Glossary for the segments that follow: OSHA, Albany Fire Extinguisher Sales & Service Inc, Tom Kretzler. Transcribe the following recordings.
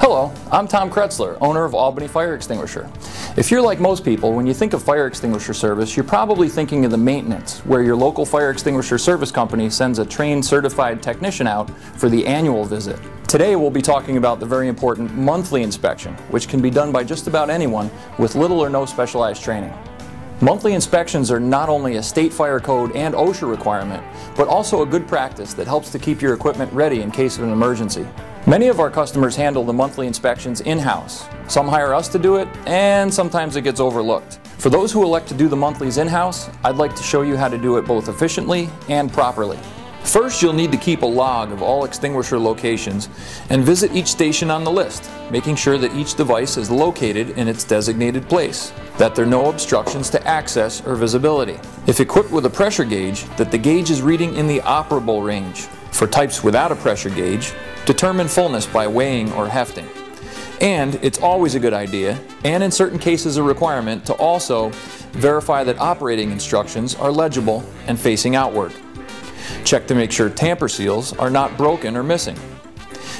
Hello, I'm Tom Kretzler, owner of Albany Fire Extinguisher. If you're like most people, when you think of fire extinguisher service, you're probably thinking of the maintenance, where your local fire extinguisher service company sends a trained, certified technician out for the annual visit. Today we'll be talking about the very important monthly inspection, which can be done by just about anyone with little or no specialized training. Monthly inspections are not only a state fire code and OSHA requirement, but also a good practice that helps to keep your equipment ready in case of an emergency. Many of our customers handle the monthly inspections in-house. Some hire us to do it, and sometimes it gets overlooked. For those who elect to do the monthlies in-house, I'd like to show you how to do it both efficiently and properly. First, you'll need to keep a log of all extinguisher locations and visit each station on the list, making sure that each device is located in its designated place, that there are no obstructions to access or visibility. If equipped with a pressure gauge, that the gauge is reading in the operable range. For types without a pressure gauge, determine fullness by weighing or hefting. And it's always a good idea, and in certain cases a requirement, to also verify that operating instructions are legible and facing outward. Check to make sure tamper seals are not broken or missing.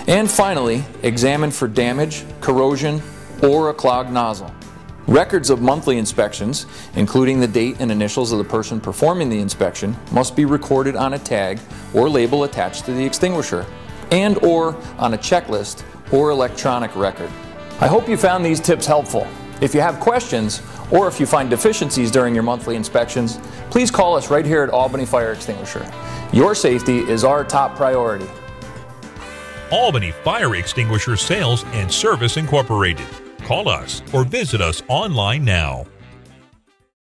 And finally, examine for damage, corrosion, or a clogged nozzle. Records of monthly inspections, including the date and initials of the person performing the inspection, must be recorded on a tag or label attached to the extinguisher, and or on a checklist or electronic record. I hope you found these tips helpful. If you have questions, or if you find deficiencies during your monthly inspections, please call us right here at Albany Fire Extinguisher. Your safety is our top priority. Albany Fire Extinguisher Sales and Service Incorporated. Call us or visit us online now.